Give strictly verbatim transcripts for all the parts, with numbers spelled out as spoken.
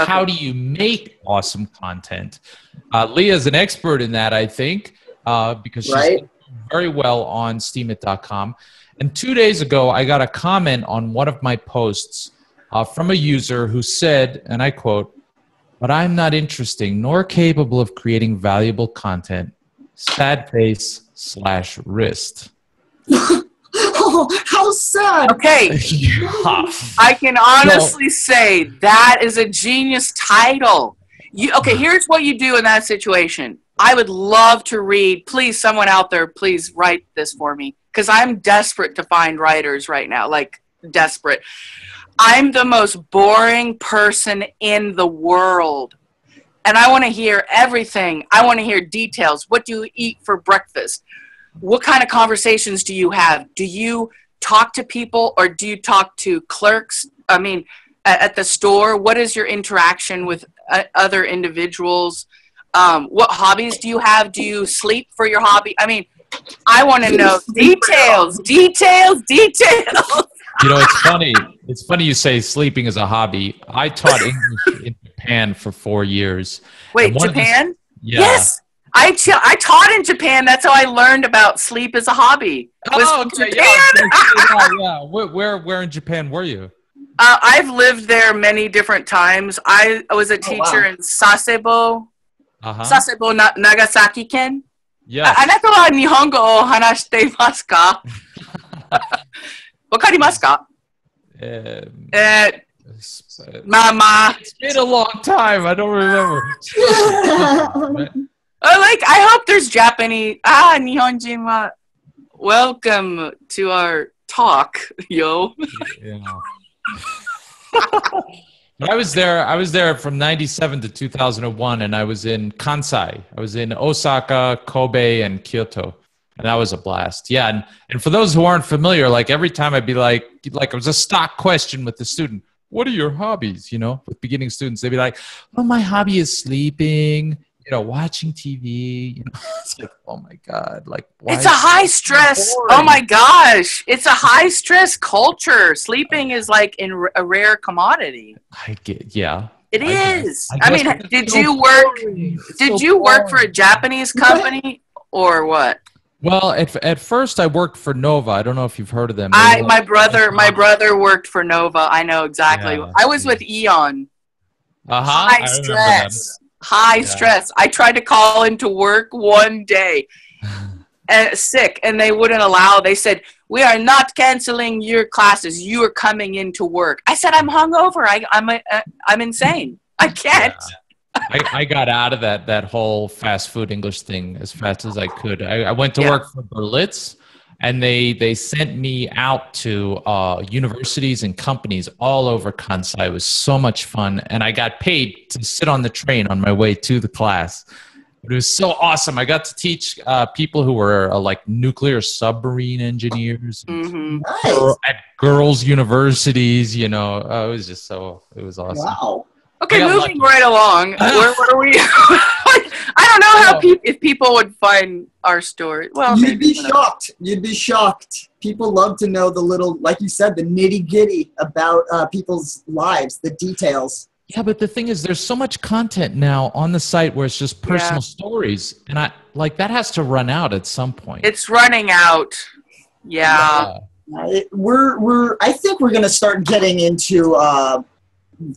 Okay. How do you make awesome content? Uh, Leah's an expert in that, I think, uh, because she's right. doing very well on steemit dot com. And two days ago, I got a comment on one of my posts uh, from a user who said, and I quote, "But I'm not interesting nor capable of creating valuable content. Sad face slash wrist." Oh, how sad. Okay. Yeah. I can honestly no. say that is a genius title. You, okay, here's what you do in that situation. I would love to read. Please, someone out there, please write this for me, because I'm desperate to find writers right now, like desperate. I'm the most boring person in the world, and I want to hear everything. I want to hear details. What do you eat for breakfast? What kind of conversations do you have? Do you talk to people, or do you talk to clerks? I mean, at the store, what is your interaction with other individuals? Um, what hobbies do you have? Do you sleep for your hobby? I mean, I want to know details, details, details. You know, it's funny. It's funny you say sleeping is a hobby. I taught English in Japan for four years. Wait, Japan? The, yeah. Yes. I, I taught in Japan. That's how I learned about sleep as a hobby. Was oh, okay. Japan. Yeah, yeah. Where, where, where in Japan were you? Uh, I've lived there many different times. I was a teacher oh, wow. in Sasebo, uh-huh. Sasebo na Nagasaki-ken. Yeah. Anata wa Nihongo o hanashite imasu ka? Wakarimasu ka? Uh, Mama. It's been a long time. I don't remember. I like. I hope there's Japanese. Ah, Nihonjin wa. Welcome to our talk, yo. Yeah. I was there. I was there from ninety-seven to two thousand one, and I was in Kansai. I was in Osaka, Kobe, and Kyoto, and that was a blast. Yeah, and and for those who aren't familiar, like every time I'd be like, like it was a stock question with the student. What are your hobbies? You know, with beginning students, they'd be like, "Well, my hobby is sleeping." You know, watching T V, you know, it's like, oh my God, like, why it's a high stress. Oh my gosh. It's a high stress culture. Sleeping is like in a rare commodity. I get, yeah. It I is. I, I mean, did so you work, did so you work boring. for a Japanese company or what? Well, at, at first I worked for Nova. I don't know if you've heard of them. They I, my brother, my brother worked for Nova. I know exactly. Yeah, I was yeah. with Eon. Uh-huh. High I stress. High yeah. stress. I tried to call into work one day and sick, and they wouldn't allow. They said, "We are not canceling your classes. You are coming into work." I said, "I'm hungover. I, I'm a, I'm insane. I can't." Yeah. I, I got out of that that whole fast food English thing as fast as I could. I, I went to yeah. work for Berlitz, and they they sent me out to uh, universities and companies all over Kansai. It was so much fun, and I got paid to sit on the train on my way to the class. It was so awesome. I got to teach uh, people who were uh, like nuclear submarine engineers mm-hmm. nice. at girls' universities. You know, uh, it was just so it was awesome. Wow. Okay, moving lucky. right along. Where were we? I don't know how pe if people would find our story. Well, you'd be shocked. You'd be shocked. People love to know the little, like you said, the nitty gritty about uh, people's lives, the details. Yeah, but the thing is, there's so much content now on the site where it's just personal yeah. stories, and I like that has to run out at some point. It's running out. Yeah, yeah. It, we're we're. I think we're gonna start getting into. Uh,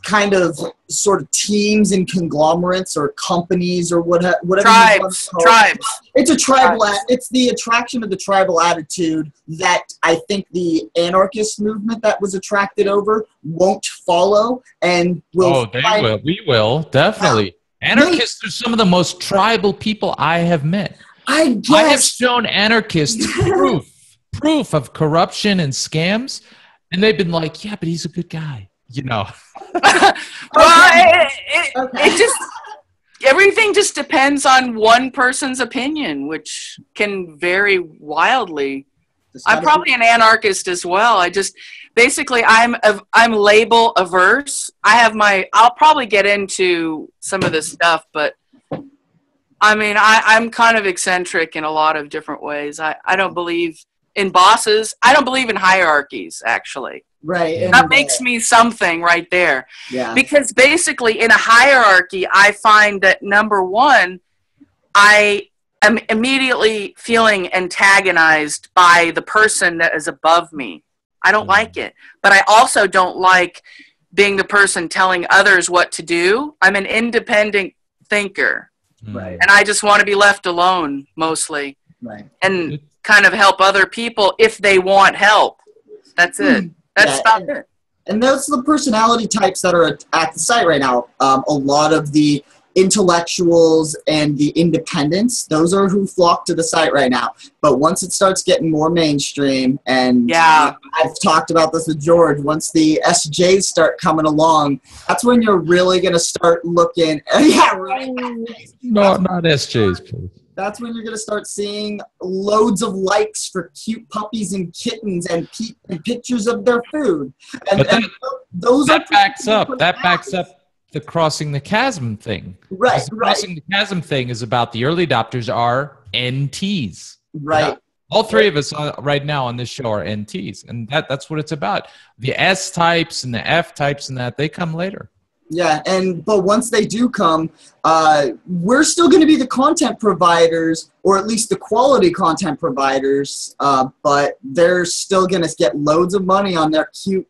kind of sort of teams and conglomerates or companies or what, whatever. Tribes, tribes. It's a tribal, tribes. It's the attraction of the tribal attitude that I think the anarchist movement that was attracted over won't follow and will. Oh, they will. We will. Definitely. Anarchists are some of the most tribal people I have met. I guess. I have shown anarchists proof, proof of corruption and scams. And they've been like, yeah, but he's a good guy. You know, well, okay. it, it, okay. it just everything just depends on one person's opinion, which can vary wildly. I'm probably an anarchist as well. I just basically I'm I'm label averse. I have my I'll probably get into some of this stuff, but I mean I I'm kind of eccentric in a lot of different ways. I I don't believe in bosses. I don't believe in hierarchies, actually. Right. And that makes me something right there. Yeah. Because basically in a hierarchy, I find that number one, I am immediately feeling antagonized by the person that is above me. I don't mm-hmm. like it, but I also don't like being the person telling others what to do. I'm an independent thinker. Right. And I just want to be left alone mostly. Right. And kind of help other people if they want help. That's it. Mm-hmm. That's about it. And that's the personality types that are at the site right now. Um, a lot of the intellectuals and the independents, those are who flock to the site right now. But once it starts getting more mainstream, and yeah, I've talked about this with George, once the S Js start coming along, that's when you're really going to start looking. Yeah, right. No, not S Js, please. That's when you're going to start seeing loads of likes for cute puppies and kittens and, pe and pictures of their food. And, that, and those that are backs up. That guys. backs up the crossing the chasm thing. Right, the right. Crossing the chasm thing is about the early adopters are N Ts. Right. Now, all three of us on, right now on this show are N Ts, and that, that's what it's about. The S types and the F types and that, they come later. Yeah, and but once they do come, uh, we're still going to be the content providers, or at least the quality content providers, uh, but they're still going to get loads of money on their cute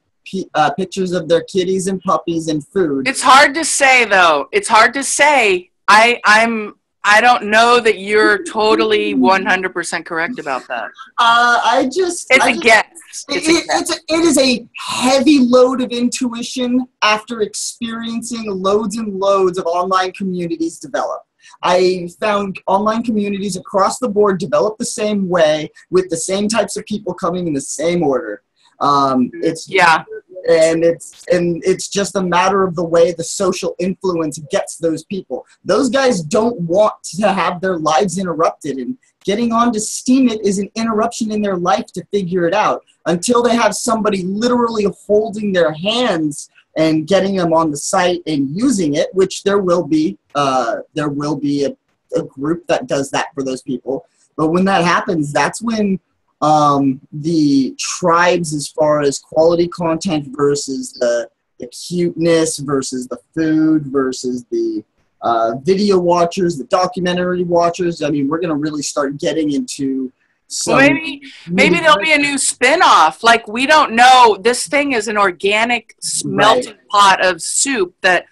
uh, pictures of their kitties and puppies and food. It's hard to say, though. It's hard to say. I, I'm... I don't know that you're totally one hundred percent correct about that. Uh, I just... It's I just, a guess. It's it, a guess. It's a, it is a heavy load of intuition after experiencing loads and loads of online communities develop. I found online communities across the board develop the same way with the same types of people coming in the same order. Um, it's yeah. And it's, and it's just a matter of the way the social influence gets those people. Those guys don't want to have their lives interrupted, and getting onto Steemit is an interruption in their life to figure it out until they have somebody literally holding their hands and getting them on the site and using it, which there will be, uh, there will be a, a group that does that for those people. But when that happens, that's when Um, the tribes, as far as quality content versus the, the cuteness versus the food versus the uh, video watchers, the documentary watchers. I mean, we're going to really start getting into some... Well, maybe, maybe there'll be a new spin-off. Like, we don't know. This thing is an organic melting right. pot of soup that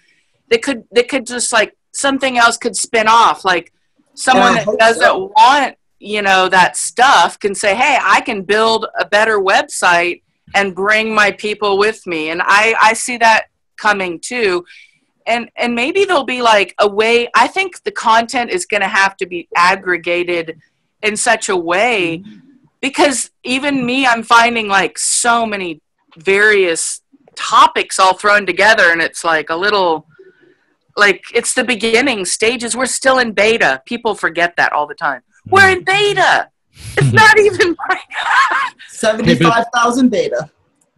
they could, they could just, like, something else could spin off. Like, someone that doesn't so. want... you know, that stuff can say, hey, I can build a better website and bring my people with me. And I, I see that coming too. And, and maybe there'll be like a way, I think the content is going to have to be aggregated in such a way, because even me, I'm finding like so many various topics all thrown together, and it's like a little... Like, it's the beginning stages. We're still in beta. People forget that all the time. We're in beta. It's not even like seventy-five thousand beta.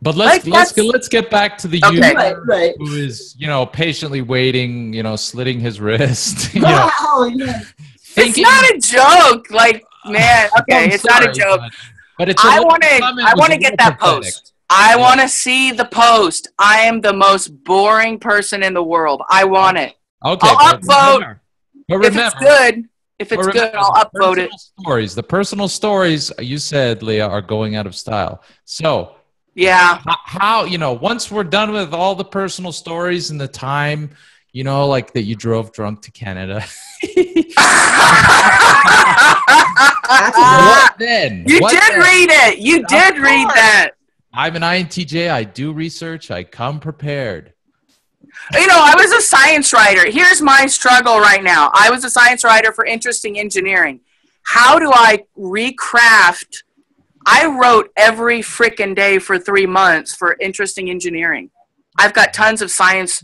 But let's, like, let's, let's get back to the okay, user right, right. who is, you know, patiently waiting, you know, slitting his wrist. You wow, know, yeah. thinking, it's not a joke. Like, man, okay, it's sorry, not a joke. But, but it's a I want to I want to get that pathetic. post. I want to see the post. I am the most boring person in the world. I want it. Okay, I'll but upvote. Remember, but remember, if it's good, if it's remember, good, I'll upvote it. Stories, the personal stories you said, Leah, are going out of style. So yeah, how, you know, once we're done with all the personal stories and the time, you know, like that you drove drunk to Canada. What then? You what did then? read it. You of did course. read that. I'm an I N T J. I do research. I come prepared. You know, I was a science writer. Here's my struggle right now. I was a science writer for Interesting Engineering. How do I recraft? I wrote every frickin' day for three months for Interesting Engineering. I've got tons of science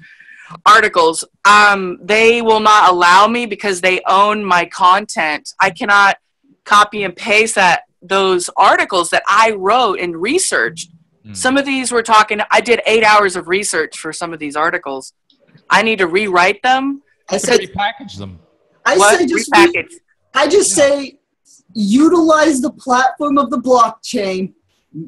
articles. Um, they will not allow me because they own my content. I cannot copy and paste that those articles that I wrote and researched. Some of these were talking, I did eight hours of research for some of these articles. I need to rewrite them. I said, repackage them. I, say just re I just yeah. say, utilize the platform of the blockchain,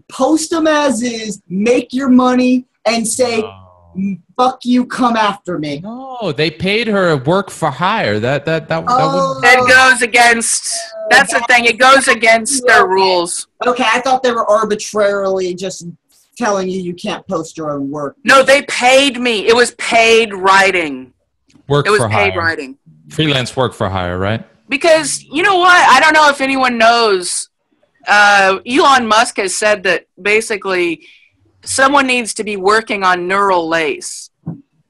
post them as is, make your money, and say, oh. fuck you, come after me. No, they paid her work for hire. That that that, oh, that, that goes against, that's okay. the thing, it goes against their rules. Okay, I thought they were arbitrarily just telling you you can't post your own work. No, they paid me. It was paid writing. Work it was for paid hire. writing. Freelance work for hire, right? Because, you know what? I don't know if anyone knows. Uh, Elon Musk has said that basically someone needs to be working on neural lace.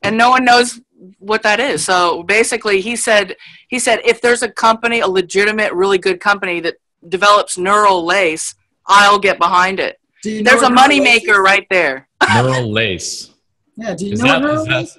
And no one knows what that is. So basically he said, he said if there's a company, a legitimate, really good company that develops neural lace, I'll get behind it. There's a moneymaker right there. Neural lace. Yeah, do you know what neural lace is?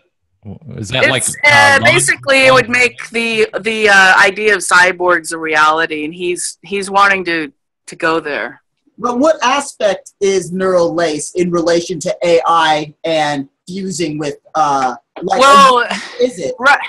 Is that like uh, uh, basically it would make the the uh, idea of cyborgs a reality, and he's he's wanting to to go there. But what aspect is neural lace in relation to A I and fusing with? Uh, like, well, is it right?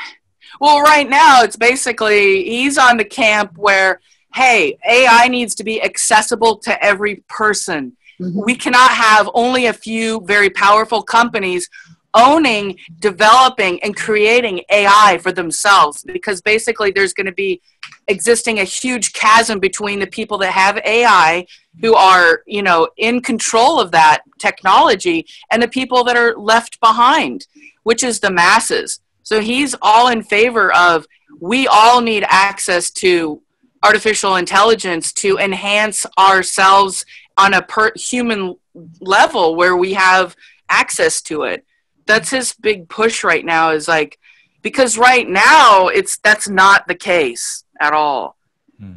Well, right now it's basically he's on the camp where hey, A I needs to be accessible to every person. Mm-hmm. We cannot have only a few very powerful companies owning, developing, and creating A I for themselves, because basically there's going to be existing a huge chasm between the people that have A I who are, you know, in control of that technology and the people that are left behind, which is the masses. So he's all in favor of we all need access to artificial intelligence to enhance ourselves on a per human level where we have access to it. That's his big push right now, is like, because right now it's, that's not the case at all. Hmm.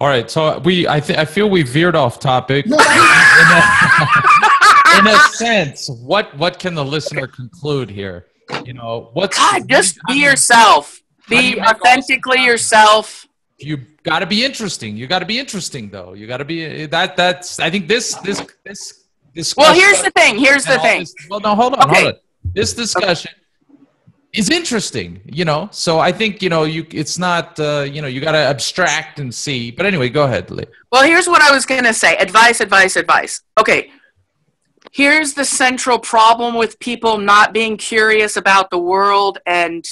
All right. So we, I think, I feel we veered off topic in, a, in a sense. What, what can the listener conclude here? You know, what's God, just be yourself, be authentically yourself. You got to be interesting. You got to be interesting though. You got to be that, that's, I think this, this, this, well, here's the thing. Here's the thing. This, well, no, hold on, okay. hold on. This discussion okay. is interesting, you know. So I think you know, you it's not, uh, you know, you got to abstract and see. But anyway, go ahead, Leah. Well, here's what I was gonna say. Advice, advice, advice. Okay. Here's the central problem with people not being curious about the world and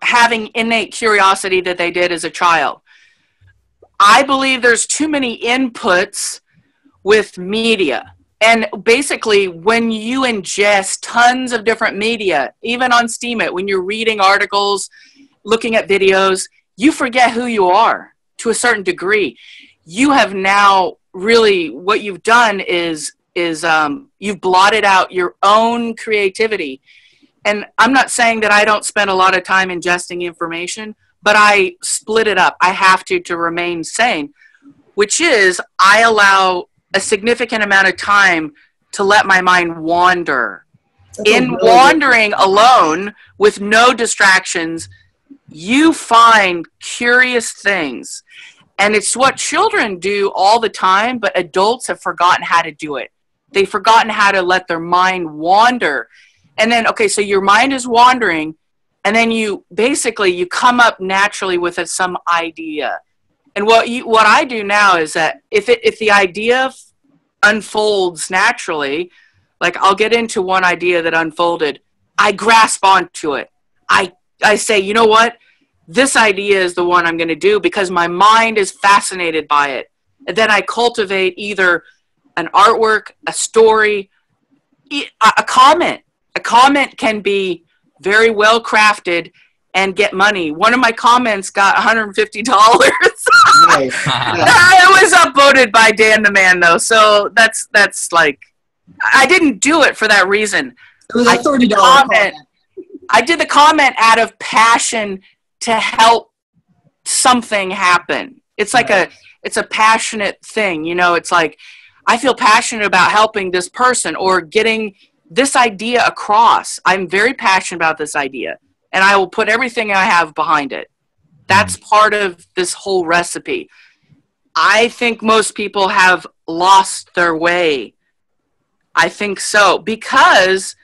having innate curiosity that they did as a child. I believe there's too many inputs with media. And basically, when you ingest tons of different media, even on Steemit, when you're reading articles, looking at videos, you forget who you are to a certain degree. You have now really, what you've done is, is um, you've blotted out your own creativity. And I'm not saying that I don't spend a lot of time ingesting information, but I split it up. I have to to remain sane, which is I allow a significant amount of time to let my mind wander. In wandering alone with no distractions, you find curious things. And it's what children do all the time, but adults have forgotten how to do it. They've forgotten how to let their mind wander. And then, okay, so your mind is wandering, and then you basically, you come up naturally with a, some idea. And what you, what I do now is that if it, if the idea unfolds naturally, like I'll get into one idea that unfolded, I grasp onto it. I, I say, you know what? This idea is the one I'm going to do because my mind is fascinated by it. And then I cultivate either an artwork, a story, a comment. A comment can be very well crafted and get money. One of my comments got one hundred fifty dollars. Nice. It was upvoted by Dan the Man, though. So that's that's like, I didn't do it for that reason. It was a thirty dollar I did the comment, I did the comment out of passion to help something happen. It's like right. a it's a passionate thing, you know. It's like I feel passionate about helping this person or getting this idea across. I'm very passionate about this idea. And I will put everything I have behind it. That's part of this whole recipe. I think most people have lost their way. I think so. Because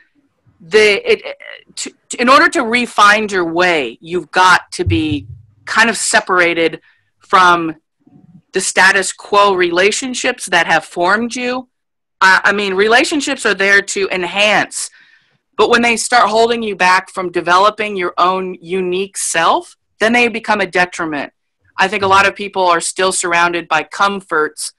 the, it, to, in order to re-find your way, you've got to be kind of separated from the status quo relationships that have formed you. I, I mean, relationships are there to enhance, but when they start holding you back from developing your own unique self, then they become a detriment. I think a lot of people are still surrounded by comforts.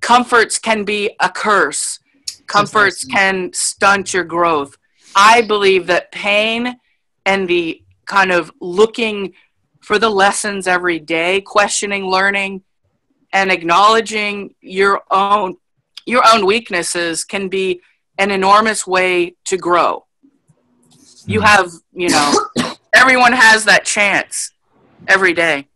Comforts can be a curse. Comforts can stunt your growth. I believe that pain and the kind of looking for the lessons every day, questioning, learning, and acknowledging your own, your own weaknesses can be an enormous way to grow. You have, you know, everyone has that chance every day.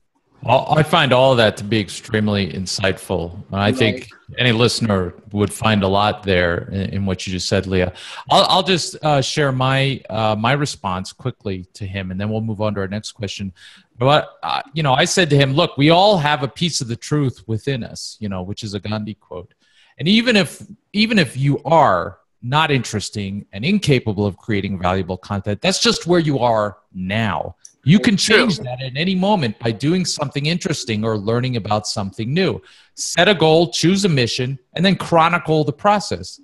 I find all of that to be extremely insightful. I think any listener would find a lot there in, in what you just said, Leah. I'll, I'll just uh, share my uh, my response quickly to him, and then we'll move on to our next question. But uh, you know, I said to him, "Look, we all have a piece of the truth within us," you know, which is a Gandhi quote. And even if even if you are not interesting and incapable of creating valuable content, that's just where you are now. You can change that at any moment by doing something interesting or learning about something new. Set a goal, choose a mission, and then chronicle the process.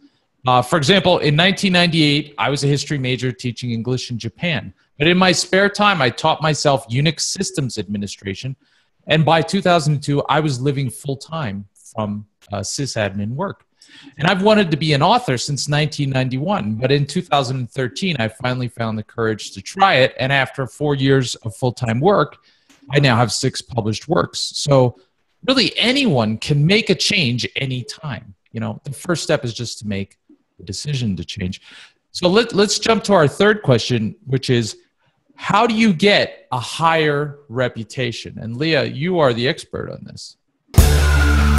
Uh, for example, in nineteen ninety-eight, I was a history major teaching English in Japan. But in my spare time, I taught myself Unix systems administration. And by two thousand two, I was living full-time from uh, sysadmin work. And I've wanted to be an author since nineteen ninety-one, but in two thousand thirteen, I finally found the courage to try it. And after four years of full-time work, I now have six published works. So really anyone can make a change anytime. You know, the first step is just to make the decision to change. So let, let's jump to our third question, which is, how do you get a higher reputation? And Leah, you are the expert on this.